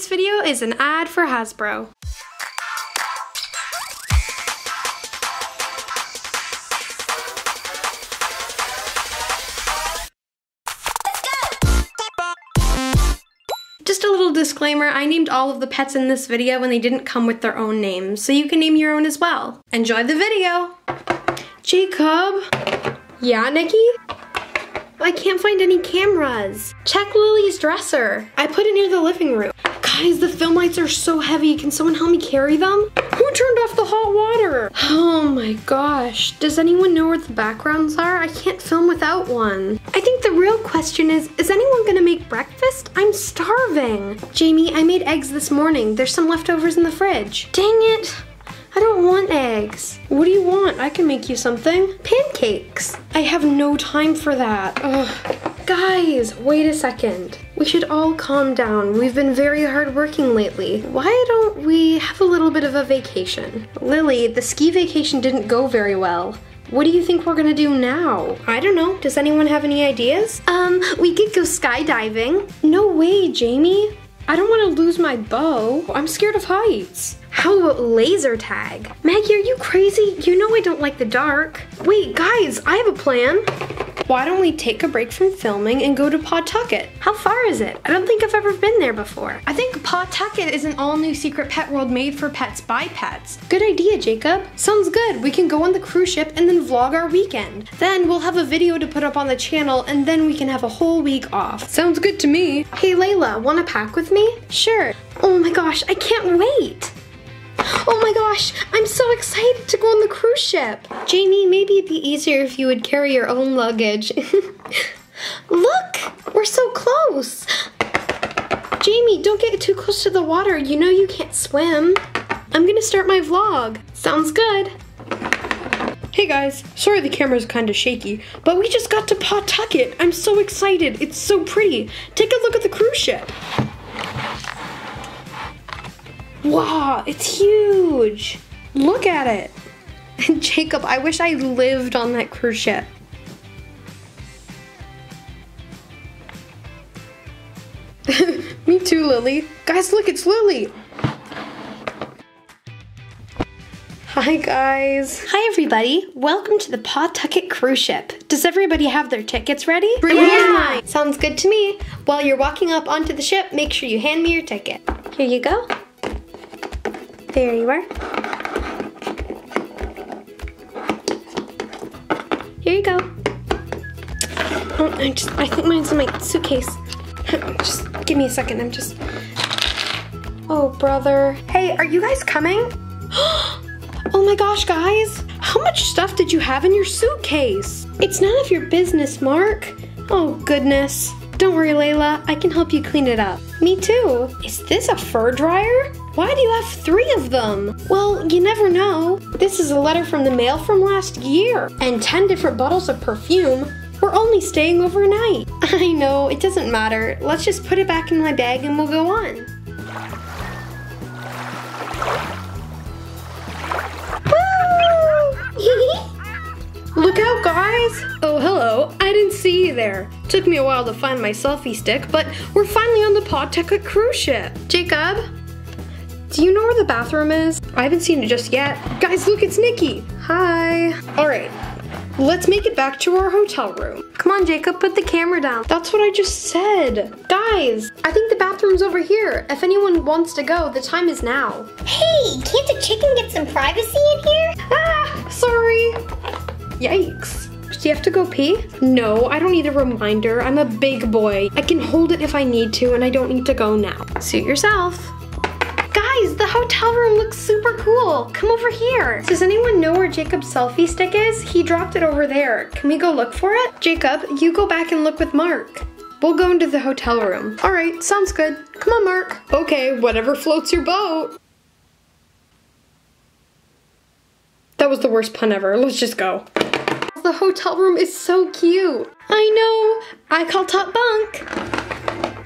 This video is an ad for Hasbro. Just a little disclaimer, I named all of the pets in this video when they didn't come with their own names, so you can name your own as well. Enjoy the video! Jacob? Yeah, Nikki? I can't find any cameras. Check Lily's dresser. I put it near the living room. Guys, the film lights are so heavy. Can someone help me carry them? Who turned off the hot water? Oh my gosh. Does anyone know where the backgrounds are? I can't film without one. I think the real question is anyone gonna make breakfast? I'm starving. Jamie, I made eggs this morning. There's some leftovers in the fridge. Dang it. I don't want eggs. What do you want? I can make you something. Pancakes. I have no time for that. Ugh. Guys, wait a second. We should all calm down. We've been very hard working lately. Why don't we have a little bit of a vacation? Lily, the ski vacation didn't go very well. What do you think we're gonna do now? I don't know. Does anyone have any ideas? We could go skydiving. No way, Jamie. I don't want to lose my bow. I'm scared of heights. How about laser tag? Maggie, are you crazy? You know I don't like the dark. Wait, guys, I have a plan. Why don't we take a break from filming and go to Pawtucket? How far is it? I don't think I've ever been there before. I think Pawtucket is an all-new secret pet world made for pets by pets. Good idea, Jacob. Sounds good. We can go on the cruise ship and then vlog our weekend. Then we'll have a video to put up on the channel and then we can have a whole week off. Sounds good to me. Hey, Layla, wanna pack with me? Sure. Oh my gosh, I can't wait. Oh my gosh, I'm so excited to go on the cruise ship. Jamie, maybe it'd be easier if you would carry your own luggage. Look, we're so close. Jamie, don't get too close to the water. You know you can't swim. I'm gonna start my vlog. Sounds good. Hey guys, sorry the camera's kind of shaky, but we just got to Pawtucket. I'm so excited. It's so pretty. Take a look at the cruise ship. Wow, it's huge. Look at it. And Jacob, I wish I lived on that cruise ship. Me too, Lily. Guys, look, it's Lily. Hi guys. Hi everybody. Welcome to the Pawtucket cruise ship. Does everybody have their tickets ready? Yeah! Sounds good to me. While you're walking up onto the ship, make sure you hand me your ticket. Here you go. There you are. Here you go. Oh, I think mine's in my suitcase. Just give me a second, Oh, brother. Hey, are you guys coming? Oh my gosh, guys. How much stuff did you have in your suitcase? It's none of your business, Mark. Oh, goodness. Don't worry, Layla. I can help you clean it up. Me too. Is this a fur dryer? Why do you have three of them? Well, you never know. This is a letter from the mail from last year and 10 different bottles of perfume. We're only staying overnight. I know, it doesn't matter. Let's just put it back in my bag and we'll go on. Woo! Look out, guys. Oh, hello. I didn't see you there. Took me a while to find my selfie stick, but we're finally on the Pawtucket cruise ship. Jacob? Do you know where the bathroom is? I haven't seen it just yet. Guys, look, it's Nikki. Hi. All right, let's make it back to our hotel room. Come on, Jacob, put the camera down. That's what I just said. Guys, I think the bathroom's over here. If anyone wants to go, the time is now. Hey, can't a chicken get some privacy in here? Ah, sorry. Yikes. Do you have to go pee? No, I don't need a reminder. I'm a big boy. I can hold it if I need to, and I don't need to go now. Suit yourself. Guys, the hotel room looks super cool. Come over here. Does anyone know where Jacob's selfie stick is? He dropped it over there. Can we go look for it? Jacob, you go back and look with Mark. We'll go into the hotel room. All right, sounds good. Come on, Mark. Okay, whatever floats your boat. That was the worst pun ever. Let's just go. The hotel room is so cute. I know. I call top bunk.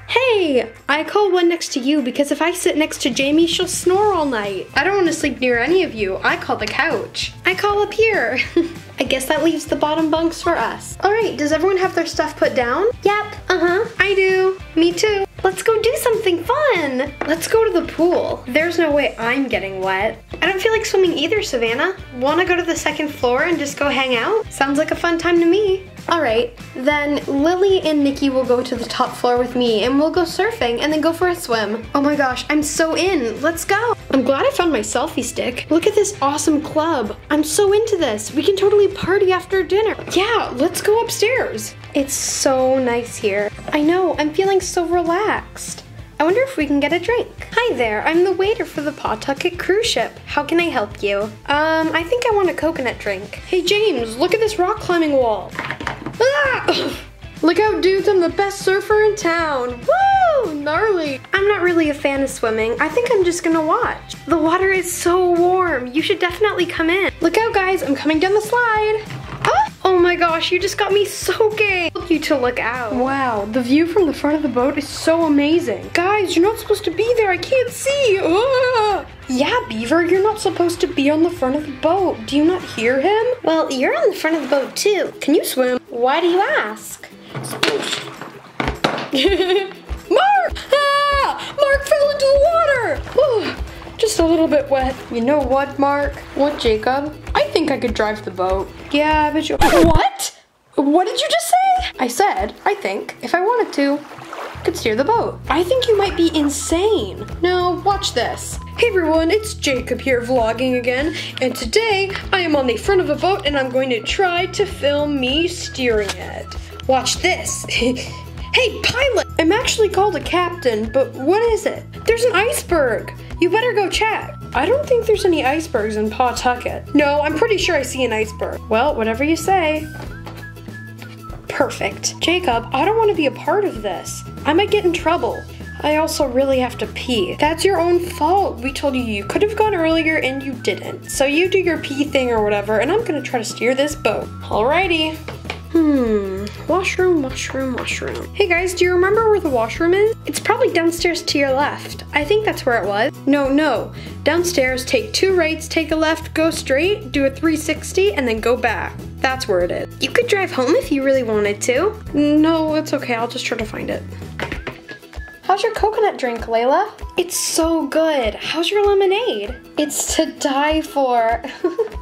Hey, I call one next to you because if I sit next to Jamie, she'll snore all night. I don't want to sleep near any of you. I call the couch. I call up here. I guess that leaves the bottom bunks for us. All right, does everyone have their stuff put down? Yep. I do. Me too. Let's go do something fun. Let's go to the pool. There's no way I'm getting wet. I don't feel like swimming either, Savannah. Wanna go to the second floor and just go hang out? Sounds like a fun time to me. All right, then Lily and Nikki will go to the top floor with me and we'll go surfing and then go for a swim. Oh my gosh, I'm so in, let's go. I'm glad I found my selfie stick. Look at this awesome club. I'm so into this. We can totally party after dinner. Yeah, let's go upstairs. It's so nice here. I know, I'm feeling so relaxed. I wonder if we can get a drink. Hi there, I'm the waiter for the Pawtucket cruise ship. How can I help you? I think I want a coconut drink. Hey James, look at this rock climbing wall. Ah! Look out dudes, I'm the best surfer in town. Woo, gnarly. I'm not really a fan of swimming. I think I'm just gonna watch. The water is so warm. You should definitely come in. Look out guys, I'm coming down the slide. Oh my gosh, you just got me soaking. You to look out. Wow, the view from the front of the boat is so amazing. Guys, you're not supposed to be there. I can't see. Ugh. Yeah, Beaver, you're not supposed to be on the front of the boat. Do you not hear him? Well, you're on the front of the boat too. Can you swim? Why do you ask? Mark! Ah! Mark fell into the water. Whew. Just a little bit wet. You know what, Mark? What, Jacob? I think I could drive the boat. Yeah, but you— What? What did you just say? I said, I think, if I wanted to, I could steer the boat. I think you might be insane. No, watch this. Hey everyone, it's Jacob here vlogging again, and today I am on the front of a boat and I'm going to try to film me steering it. Watch this. Hey, pilot! I'm actually called a captain, but what is it? There's an iceberg! You better go check. I don't think there's any icebergs in Pawtucket. No, I'm pretty sure I see an iceberg. Well, whatever you say. Perfect. Jacob, I don't want to be a part of this. I might get in trouble. I also really have to pee. That's your own fault. We told you you could have gone earlier and you didn't. So you do your pee thing or whatever, and I'm gonna try to steer this boat. Alrighty. Washroom, washroom, washroom. Hey guys, do you remember where the washroom is? It's probably downstairs to your left. I think that's where it was. No. Downstairs, take two rights, take a left, go straight, do a 360, and then go back. That's where it is. You could drive home if you really wanted to. No, it's okay, I'll just try to find it. How's your coconut drink, Layla? It's so good. How's your lemonade? It's to die for.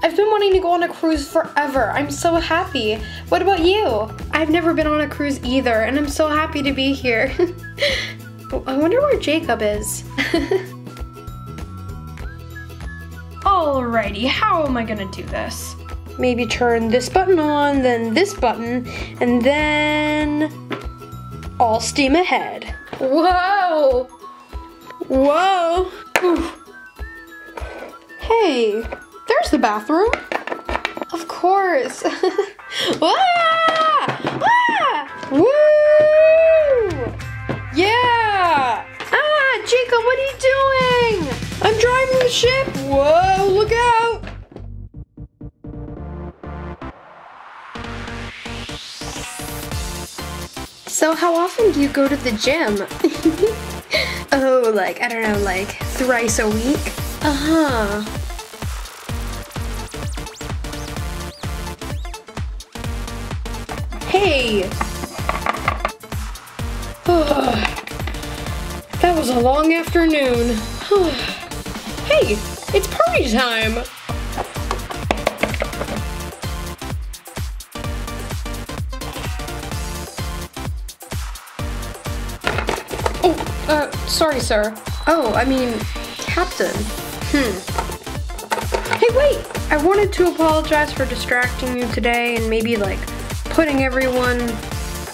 I've been wanting to go on a cruise forever. I'm so happy. What about you? I've never been on a cruise either, and I'm so happy to be here. I wonder where Jacob is. Alrighty, how am I gonna do this? Maybe turn this button on, then this button, and then all steam ahead. Whoa! Whoa! Oof. Hey, there's the bathroom. Of course. Ah! Ah! Woo! Yeah! Ah, Jacob, what are you doing? I'm driving the ship. Whoa! Look out! So how often do you go to the gym? Oh, like, I don't know, like thrice a week? Hey! Oh, that was a long afternoon. Hey, it's party time! Sorry, sir. Oh, I mean, Captain. Hey, wait! I wanted to apologize for distracting you today and maybe, like, putting everyone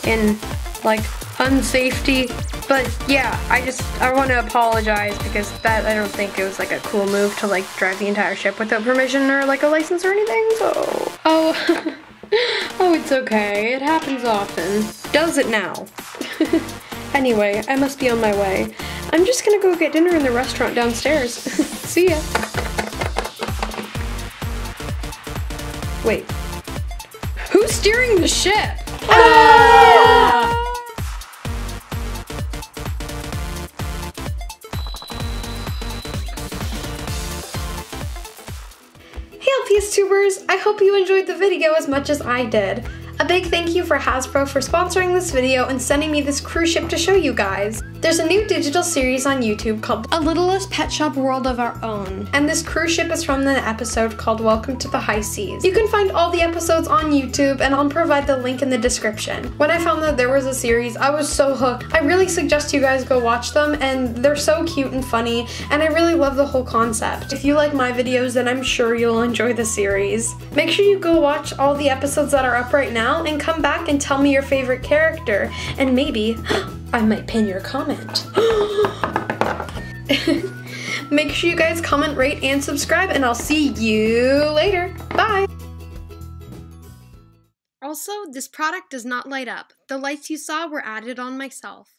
in, like, unsafety. But, yeah, I want to apologize because I don't think it was, like, a cool move to, like, drive the entire ship without permission or, like, a license or anything, so... Oh, oh, it's okay. It happens often. Does it now? Anyway, I must be on my way. I'm just gonna go get dinner in the restaurant downstairs. See ya. Wait. Who's steering the ship? Ah! Hey LPS-tubers! I hope you enjoyed the video as much as I did. A big thank you for Hasbro for sponsoring this video and sending me this cruise ship to show you guys. There's a new digital series on YouTube called A Littlest Pet Shop World of Our Own, and this cruise ship is from an episode called Welcome to the High Seas. You can find all the episodes on YouTube, and I'll provide the link in the description. When I found that there was a series, I was so hooked. I really suggest you guys go watch them, and they're so cute and funny, and I really love the whole concept. If you like my videos, then I'm sure you'll enjoy the series. Make sure you go watch all the episodes that are up right now, and come back and tell me your favorite character, and maybe I might pin your comment. Make sure you guys comment, rate, and subscribe, and I'll see you later. Bye! Also, this product does not light up. The lights you saw were added on myself.